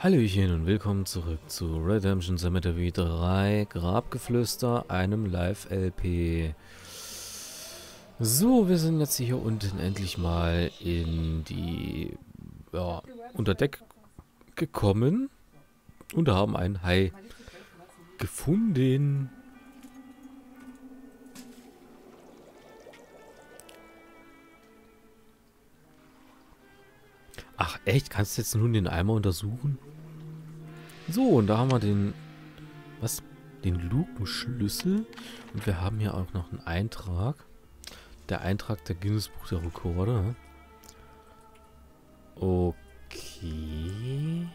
Hallöchen und willkommen zurück zu Redemption Cemetery 3, Grabgeflüster, einem Live-LP. So, wir sind jetzt hier unten endlich mal in die, unter Deck gekommen und haben einen Hai gefunden. Ach echt? Kannst du jetzt nun den Eimer untersuchen? So, und da haben wir den... Was? Den Lukenschlüssel. Und wir haben hier auch noch einen Eintrag. Der Eintrag der Guinness-Buch der Rekorde. Okay.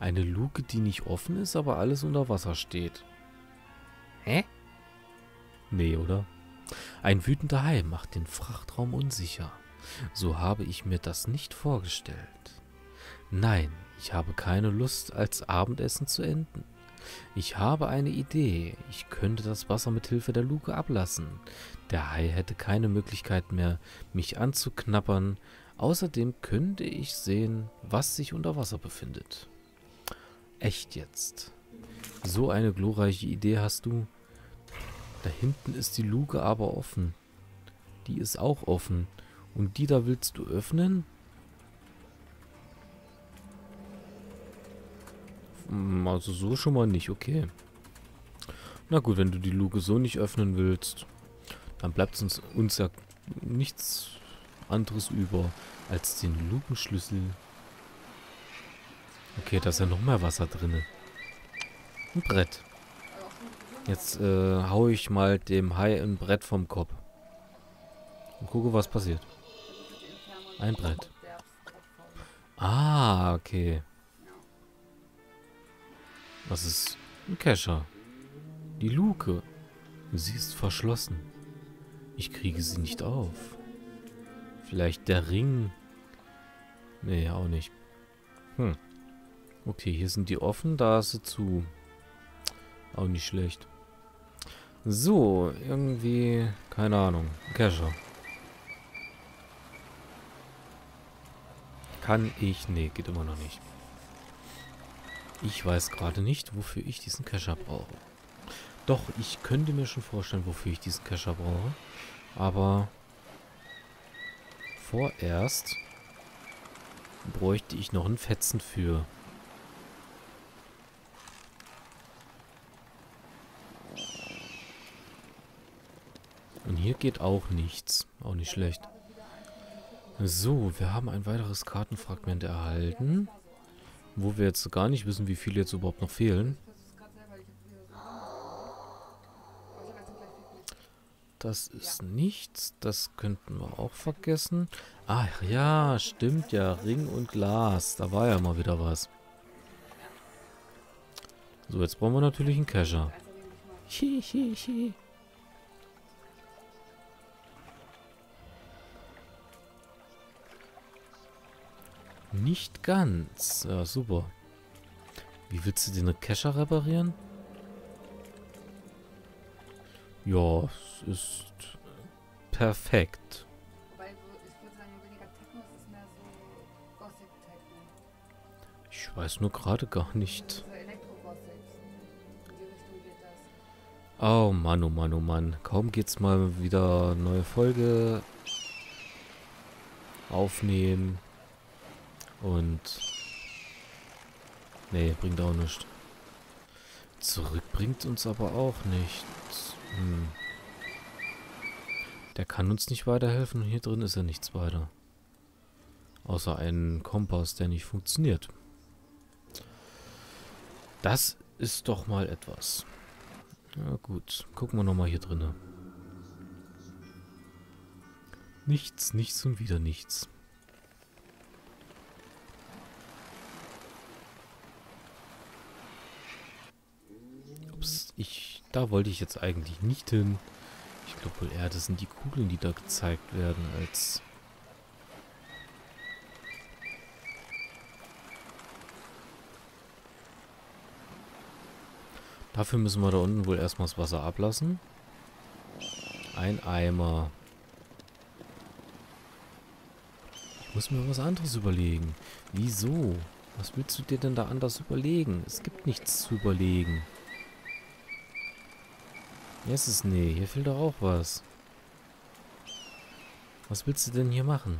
Eine Luke, die nicht offen ist, aber alles unter Wasser steht. Hä? Nee, oder? Ein wütender Hai macht den Frachtraum unsicher. So habe ich mir das nicht vorgestellt. Nein, ich habe keine Lust, als Abendessen zu enden. Ich habe eine Idee. Ich könnte das Wasser mit Hilfe der Luke ablassen. Der Hai hätte keine Möglichkeit mehr, mich anzuknabbern. Außerdem könnte ich sehen, was sich unter Wasser befindet. Echt jetzt? So eine glorreiche Idee hast du? Da hinten ist die Luke aber offen. Die ist auch offen. Und die da willst du öffnen? Also so schon mal nicht, okay. Na gut, wenn du die Luke so nicht öffnen willst, dann bleibt uns ja nichts anderes über als den Lukenschlüssel. Okay, da ist ja noch mehr Wasser drin. Ein Brett. Jetzt hau ich mal dem Hai ein Brett vom Kopf. Und gucke, was passiert. Ein Brett. Ah, okay. Was ist ein Kescher? Die Luke. Sie ist verschlossen. Ich kriege sie nicht auf. Vielleicht der Ring. Nee, auch nicht. Hm. Okay, hier sind die offen, da ist sie zu. Auch nicht schlecht. So, irgendwie, keine Ahnung. Kescher. Kann ich? Nee, geht immer noch nicht. Ich weiß gerade nicht, wofür ich diesen Kescher brauche. Doch, ich könnte mir schon vorstellen, wofür ich diesen Kescher brauche. Aber vorerst bräuchte ich noch einen Fetzen für. Und hier geht auch nichts. Auch nicht schlecht. So, wir haben ein weiteres Kartenfragment erhalten, wo wir jetzt gar nicht wissen, wie viele jetzt überhaupt noch fehlen. Das ist nichts, das könnten wir auch vergessen. Ach ja, stimmt ja, Ring und Glas, da war ja mal wieder was. So, jetzt brauchen wir natürlich einen Kescher. Hihihi. Nicht ganz. Ja, super. Wie willst du den Kescher reparieren? Ja, es ist perfekt. Ich weiß nur gerade gar nicht. Oh Mann, oh Mann, oh Mann. Kaum geht's mal wieder neue Folge aufnehmen. Und... Nee, bringt auch nichts. Zurück bringt uns aber auch nichts. Hm. Der kann uns nicht weiterhelfen und hier drin ist ja nichts weiter. Außer einen Kompass, der nicht funktioniert. Das ist doch mal etwas. Na gut, gucken wir nochmal hier drin. Nichts, nichts und wieder nichts. Da wollte ich jetzt eigentlich nicht hin. Ich glaube wohl eher, das sind die Kugeln, die da gezeigt werden, als... Dafür müssen wir da unten wohl erstmal das Wasser ablassen. Ein Eimer. Ich muss mir was anderes überlegen. Wieso? Was willst du dir denn da anders überlegen? Es gibt nichts zu überlegen. Es ist nee, hier fehlt doch auch was. Was willst du denn hier machen?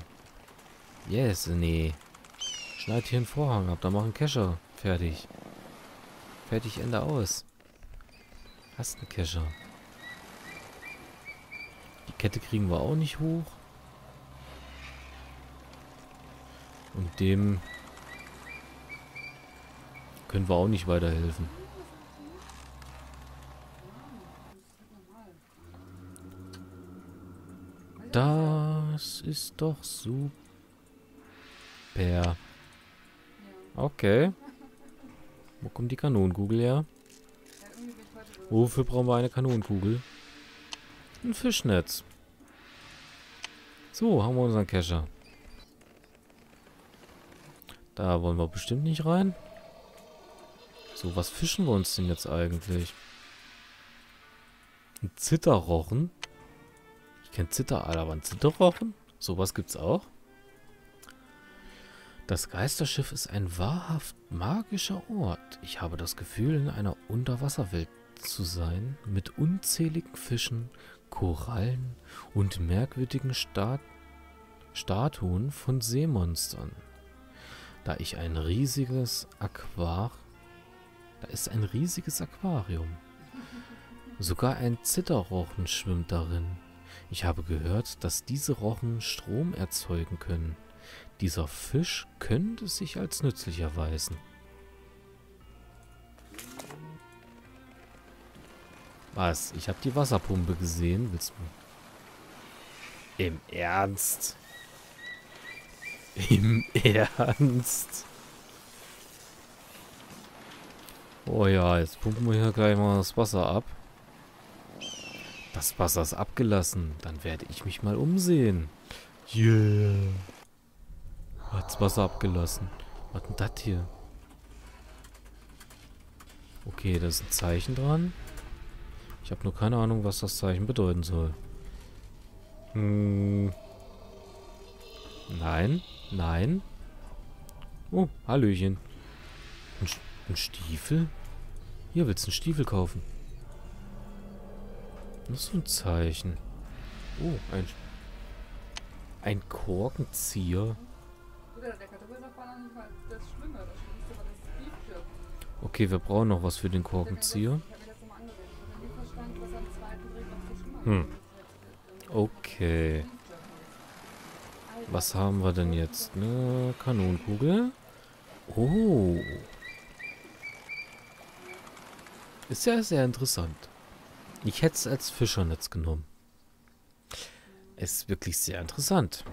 Yes, nee. Schneid hier einen Vorhang ab, dann mach einen Kescher. Fertig. Fertig, Ende aus. Hast einen Kescher. Die Kette kriegen wir auch nicht hoch. Und dem können wir auch nicht weiterhelfen. Das ist doch super. Okay. Wo kommt die Kanonenkugel her? Wofür brauchen wir eine Kanonenkugel? Ein Fischnetz. So, haben wir unseren Kescher. Da wollen wir bestimmt nicht rein. So, was fischen wir uns denn jetzt eigentlich? Ein Zitterrochen? Ich kenne Zitteraal, aber ein Zitterrochen? Sowas gibt's auch. Das Geisterschiff ist ein wahrhaft magischer Ort. Ich habe das Gefühl, in einer Unterwasserwelt zu sein, mit unzähligen Fischen, Korallen und merkwürdigen Statuen von Seemonstern. Da ist ein riesiges Aquarium. Sogar ein Zitterrochen schwimmt darin. Ich habe gehört, dass diese Rochen Strom erzeugen können. Dieser Fisch könnte sich als nützlich erweisen. Was? Ich habe die Wasserpumpe gesehen. Willst du? Im Ernst? Im Ernst? Oh ja, jetzt pumpen wir hier gleich mal das Wasser ab. Das Wasser ist abgelassen. Dann werde ich mich mal umsehen. Yeah. Hat's Wasser abgelassen. Was denn das hier? Okay, da ist ein Zeichen dran. Ich habe nur keine Ahnung, was das Zeichen bedeuten soll. Nein, nein. Oh, Hallöchen. Ein Stiefel? Hier, willst du einen Stiefel kaufen? Das ist so ein Zeichen. Oh, ein Korkenzieher. Okay, wir brauchen noch was für den Korkenzieher. Okay. Was haben wir denn jetzt? Eine Kanonenkugel? Oh. Ist ja sehr interessant. Ich hätte es als Fischernetz genommen. Ist wirklich sehr interessant.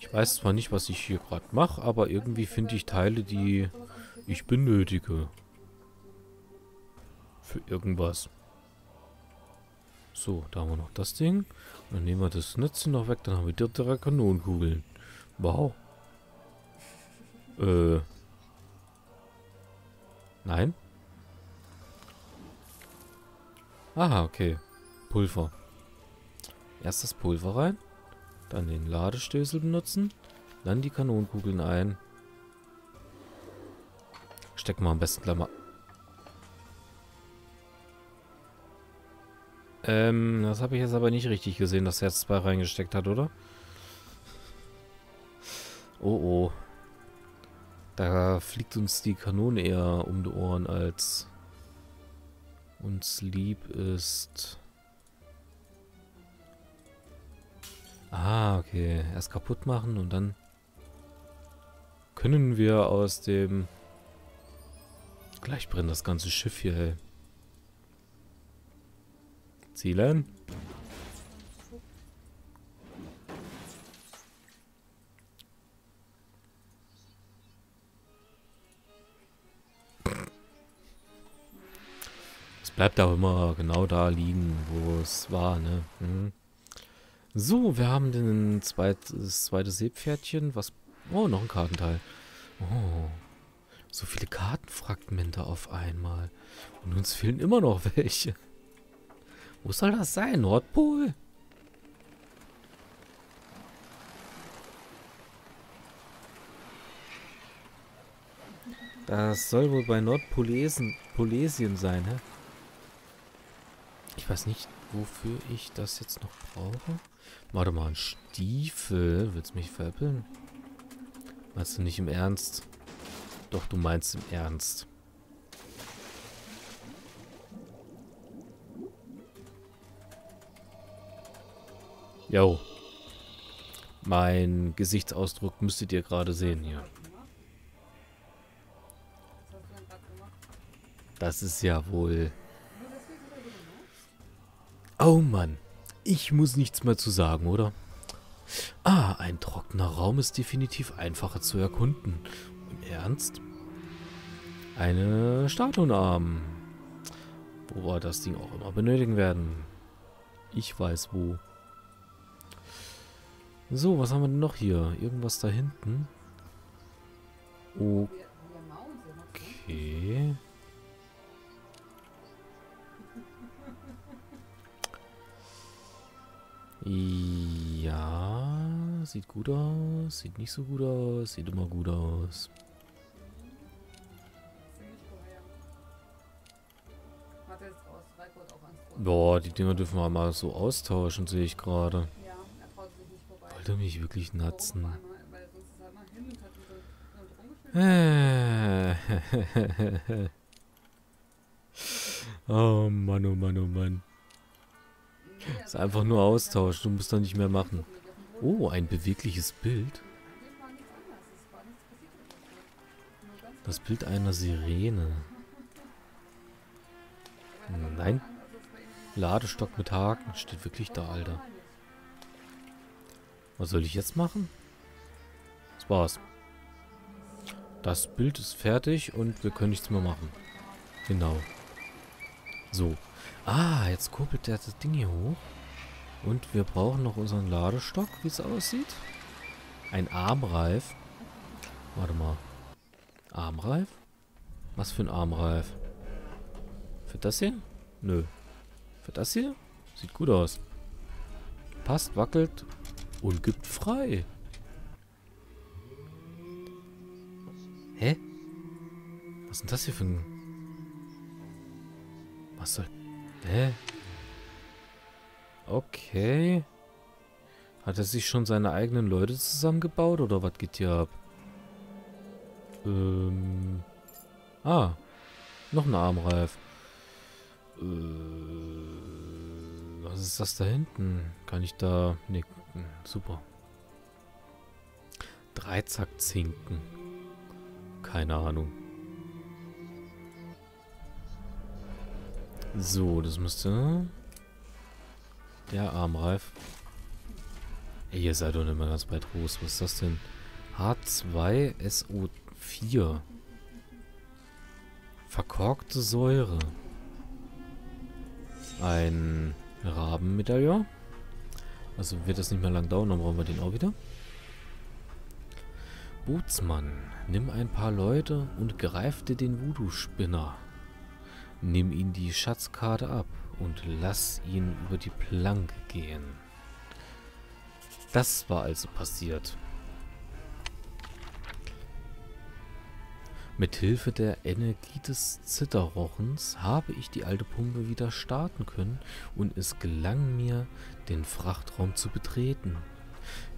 Ich weiß zwar nicht, was ich hier gerade mache, aber irgendwie finde ich Teile, die ich benötige. Für irgendwas. So, da haben wir noch das Ding. Und dann nehmen wir das Netzchen noch weg, dann haben wir direkt drei Kanonenkugeln. Wow. Nein? Aha, okay. Pulver. Erst das Pulver rein. Dann den Ladestößel benutzen. Dann die Kanonenkugeln ein. Stecken wir am besten gleich mal. Das habe ich jetzt aber nicht richtig gesehen, dass er jetzt zwei reingesteckt hat, oder? Oh, oh. Da fliegt uns die Kanone eher um die Ohren, als uns lieb ist. Ah, okay. Erst kaputt machen und dann können wir aus dem... Gleich brennt das ganze Schiff hier, ey. Zielen. Es bleibt auch immer genau da liegen, wo es war, ne? Mhm. So, wir haben den das zweite Seepferdchen. Was? Oh, noch ein Kartenteil. Oh. So viele Kartenfragmente auf einmal. Und uns fehlen immer noch welche. Wo soll das sein? Nordpol? Das soll wohl bei Nordpolesien sein, hä? Ich weiß nicht, wofür ich das jetzt noch brauche. Warte mal, ein Stiefel. Willst du mich veräppeln? Meinst du nicht im Ernst? Doch, du meinst im Ernst. Jo. Mein Gesichtsausdruck müsstet ihr gerade sehen hier. Das ist ja wohl... Oh Mann, ich muss nichts mehr zu sagen, oder? Ah, ein trockener Raum ist definitiv einfacher zu erkunden. Im Ernst? Eine Statuenarm. Wo wir das Ding auch immer benötigen werden. Ich weiß wo. So, was haben wir denn noch hier? Irgendwas da hinten? Okay. Ja, sieht gut aus, sieht nicht so gut aus, sieht immer gut aus. Boah, die Dinger dürfen wir mal so austauschen, sehe ich gerade. Wollte mich wirklich natzen. Oh Mann, oh Mann, oh Mann. Ist einfach nur Austausch, du musst da nicht mehr machen. Oh, ein bewegliches Bild. Das Bild einer Sirene. Nein. Ladestock mit Haken. Steht wirklich da, Alter. Was soll ich jetzt machen? Das war's. Das Bild ist fertig und wir können nichts mehr machen. Genau. So. Ah, jetzt kurbelt der das Ding hier hoch. Und wir brauchen noch unseren Ladestock, wie es aussieht. Ein Armreif. Warte mal. Armreif? Was für ein Armreif? Für das hier? Nö. Für das hier? Sieht gut aus. Passt, wackelt und gibt frei. Hä? Was ist denn das hier für ein... Was soll... Hä? Okay. Hat er sich schon seine eigenen Leute zusammengebaut oder was geht hier ab? Ah. Noch ein Armreif. Was ist das da hinten? Kann ich da... Ne, super. Dreizack-Zinken. Keine Ahnung. So, das müsste... Der Armreif. Ey, ihr seid doch nicht mehr ganz bei Trost. Was ist das denn? H2SO4. Verkorkte Säure. Ein Rabenmedaillon. Also wird das nicht mehr lang dauern, dann brauchen wir den auch wieder. Bootsmann. Nimm ein paar Leute und greif dir den Voodoo-Spinner. Nimm ihn die Schatzkarte ab und lass ihn über die Planke gehen. Das war also passiert. Mit Hilfe der Energie des Zitterrochens habe ich die alte Pumpe wieder starten können und es gelang mir, den Frachtraum zu betreten.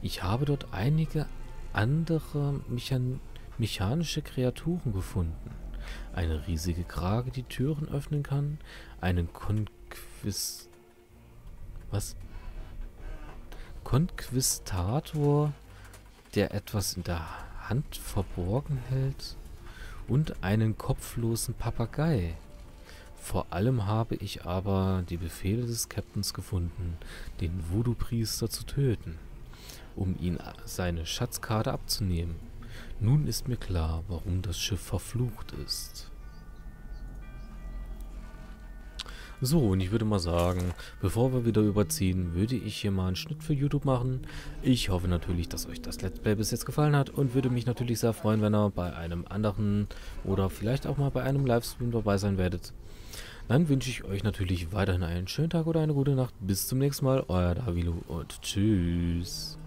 Ich habe dort einige andere mechanische Kreaturen gefunden. Eine riesige Krake, die Türen öffnen kann. Einen Konquistator, der etwas in der Hand verborgen hält. Und einen kopflosen Papagei. Vor allem habe ich aber die Befehle des Captains gefunden, den Voodoo-Priester zu töten, um ihn seine Schatzkarte abzunehmen. Nun ist mir klar, warum das Schiff verflucht ist. So, und ich würde mal sagen, bevor wir wieder überziehen, würde ich hier mal einen Schnitt für YouTube machen. Ich hoffe natürlich, dass euch das Let's Play bis jetzt gefallen hat und würde mich natürlich sehr freuen, wenn ihr bei einem anderen oder vielleicht auch mal bei einem Livestream dabei sein werdet. Dann wünsche ich euch natürlich weiterhin einen schönen Tag oder eine gute Nacht. Bis zum nächsten Mal, euer Davilu und tschüss.